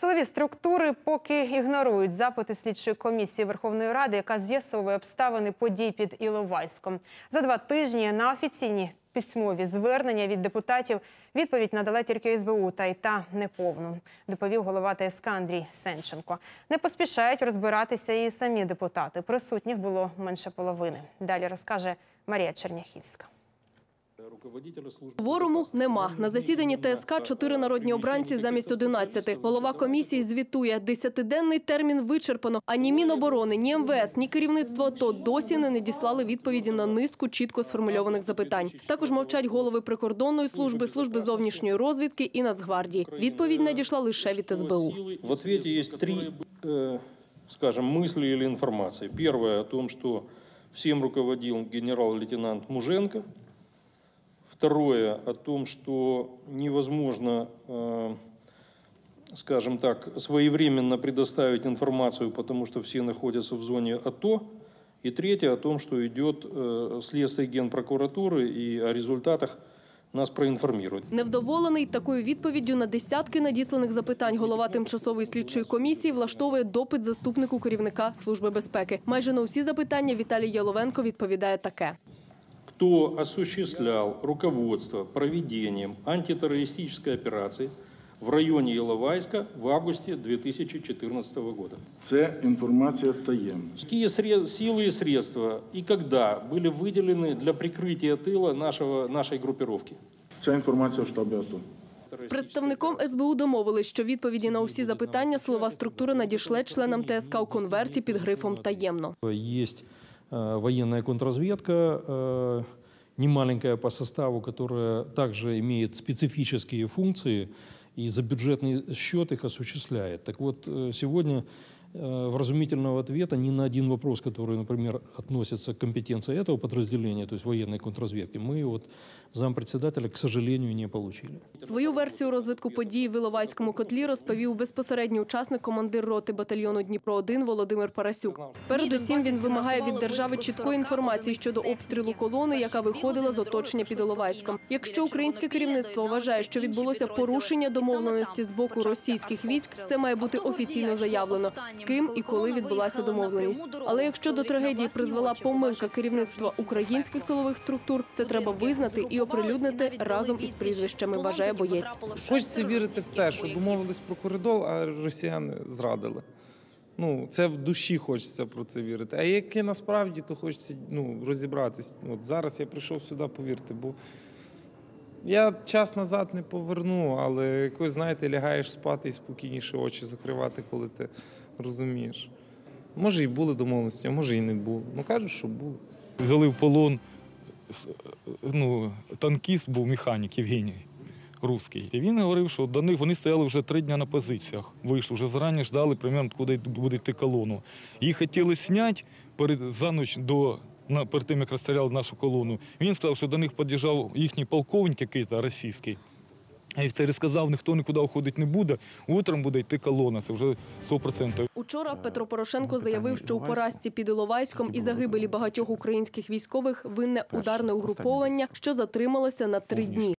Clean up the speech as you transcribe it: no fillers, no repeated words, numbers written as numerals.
Силові структури поки ігнорують запити слідчої комісії Верховної Ради, яка з'ясовує обставини подій під Іловайськом. За 2 тижні на офіційні письмові звернення від депутатів відповідь надала тільки СБУ, та й та неповну, доповів голова ТСК Андрій Сенченко. Не поспішають розбиратися і самі депутати. Присутніх було менше половини. Далі розкаже Марія Черняхівська. Кворуму нема. На засіданні ТСК 4 народні обранці замість 11. Голова комісії звітує, 10-денний термін вичерпано, а ні Міноборони, ні МВС, ні керівництво АТО досі не надіслали відповіді на низку чітко сформульованих запитань. Також мовчать голови прикордонної служби, служби зовнішньої розвідки і Нацгвардії. Відповідь надійшла лише від СБУ. В ответі є 3, скажімо, мислі або інформації. Перше, про те, що всім руководив генерал-лейтенант Муженка. Второе, о том, что невозможно, скажем так, своевременно предоставить информацию, потому что все находятся в зоне АТО. И третье, о том, что идет следствие Генпрокуратуры, и о результатах нас проінформують. Невдоволений такою відповіддю на десятки надісланих запитань голова тимчасової слідчої комісії влаштовує допит заступнику керівника Служби безпеки. Майже на усі запитання Віталій Яловенко відповідає таке. Кто осуществлял руководство проведением антитеррористической операции в районе Іловайська в августе 2014 года? Это информация таємна. Какие силы и средства и когда были выделены для прикрытия тыла нашей группировки? Это информация в штабе АТО. З представником СБУ домовились, що відповіді на усі запитання силова структура надішле членам ТСК у конверті під грифом «Таємно». Є военная контрразведка, немаленькая по составу, которая также имеет специфические функции и за бюджетный счет их осуществляет. Так вот, сегодня вразумительного ответа ни на один вопрос, который, например, относится к компетенции этого подразделения, то есть военной контрразведки, мы от зампредседателя, к сожалению, не получили. Свою версію розвитку подій в Іловайському котлі розповів безпосередній учасник, командир роти батальйону Дніпро-1 Володимир Парасюк. Передусім він вимагає від держави чіткої інформації щодо обстрілу колони, яка виходила з оточення під Іловайськом. Якщо українське керівництво вважає, що відбулося порушення домовленості з боку російських військ, це має бути офіційно заявлено, з ким і коли відбулася домовленість. Але якщо до трагедії призвела помилка керівництва українських силових структур, це треба визнати і оприлюднити разом із прізвищами, вважає боєць. Хочеться вірити в те, що домовились про коридор, а росіяни зрадили. Ну, це в душі хочеться про це вірити. А яке насправді, то хочеться розібратись. От зараз я прийшов сюди, повірте, бо я час назад не поверну, але якось, знаєте, лягаєш спати і спокійніше очі закривати, коли ти розумієш. Може і були домовленості, а може і не було. Ну, кажуть, що було. Взяли в полон, танкіст був, механік Євгеній Русский. І він говорив, що до них вони стояли вже 3 дні на позиціях, вийшли, вже зарані ждали, примерно, куди буде йти колону. Їх хотіли зняти за ніч до... перед тим, як розстріляли нашу колону. Він сказав, що до них під'їжджав їхній полковник якийсь російський. І вцері сказав, ніхто нікуди уходити не буде, утром буде йти колона, це вже 100%. Учора Петро Порошенко заявив, що у поразці під Іловайськом і загибелі багатьох українських військових винне ударне угруповання, що затрималося на 3 дні.